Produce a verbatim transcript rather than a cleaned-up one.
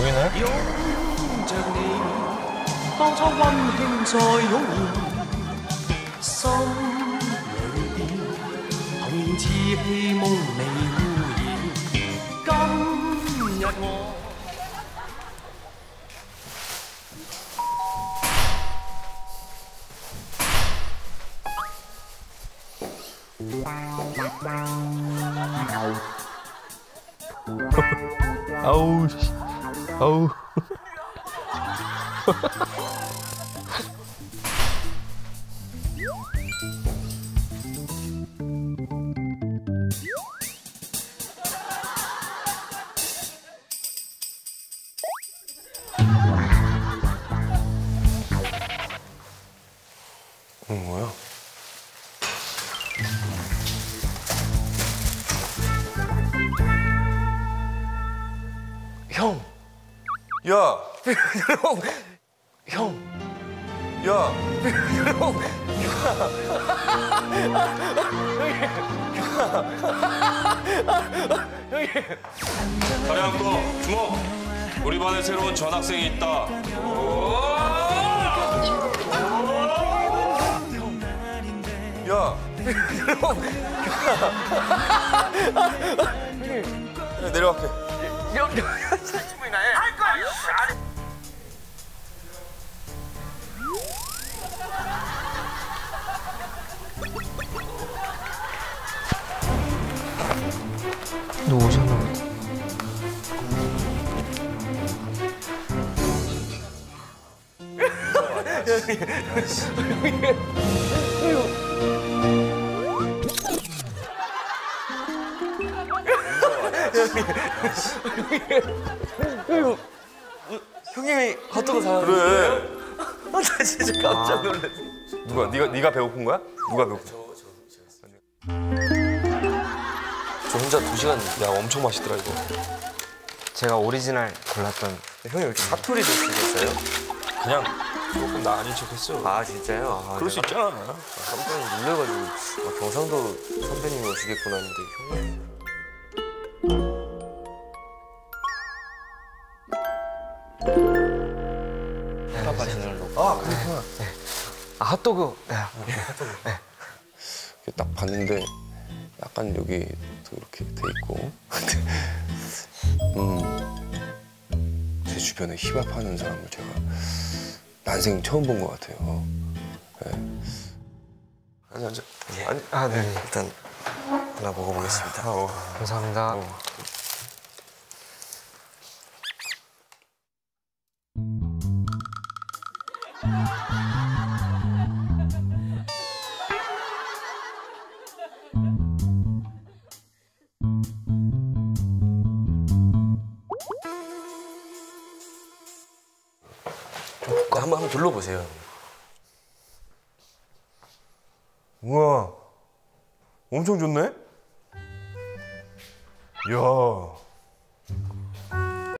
보이네? 아우, 아우. 형! 야! 형! 형! 야! 형! 형님! 다량꺼 주목! 우리 반에 새로운 전학생이 있다. 야! 형! 내려갈게. 여, 여, 사십분이나 해. 할 거야! 아니. 너 오셨나? 형님, 형님이 핫도그 사왔는데? 그래. 나 진짜 깜짝 놀랐어. 누가? 네가 네가 배고픈 거야? 누가 배고픈 거야? 저 혼자 두 시간. 야, 엄청 맛있더라 이거. 제가 오리지널 골랐던. 형이 왜 이렇게 사투리도 쓰겠어요? 그냥 조금 나 아닌 척했어. 아, 진짜요? 아, 그럴 수 있잖아. 깜짝 놀래가지고. 아, 경상도 선배님이 오시겠구나 했는데 형님. 아, 그렇구나. 네. 아, 핫도그. 네. 핫도그. 네. 딱 봤는데 약간 여기 이렇게 돼 있고 음, 제 주변에 힙합하는 사람을 제가 난생 처음 본 것 같아요. 네. 아니, 아니, 아니. 아, 네. 네. 일단 하나 먹어보겠습니다. 아, 어. 감사합니다. 어. 한번 한번 둘러보세요. 우와, 엄청 좋네? 이야.